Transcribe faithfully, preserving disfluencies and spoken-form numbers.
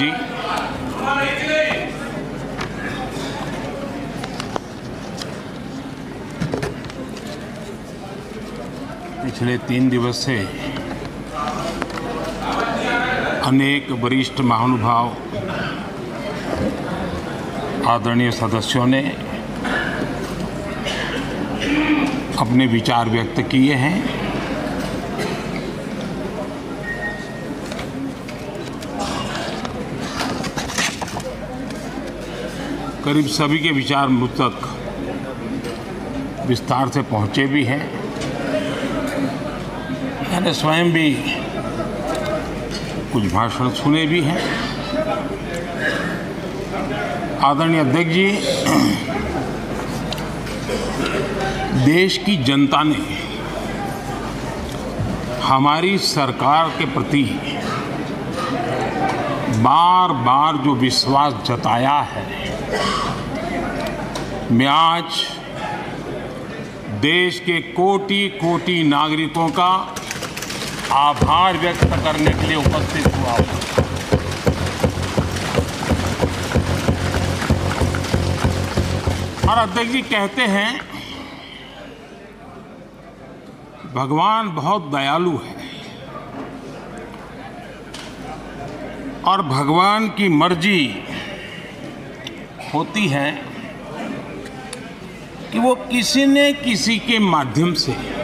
जी पिछले तीन दिवस से अनेक वरिष्ठ महानुभाव आदरणीय सदस्यों ने अपने विचार व्यक्त किए हैं। करीब सभी के विचार मुझ तक विस्तार से पहुँचे भी हैं। मैंने स्वयं भी कुछ भाषण सुने भी हैं। आदरणीय अध्यक्ष जी, देश की जनता ने हमारी सरकार के प्रति बार बार जो विश्वास जताया है, मैं आज देश के कोटि कोटि नागरिकों का आभार व्यक्त करने के लिए उपस्थित हुआ हूं। और अध्यक्ष जी कहते हैं भगवान बहुत दयालु है और भगवान की मर्जी होती है कि वो किसी न किसी के माध्यम से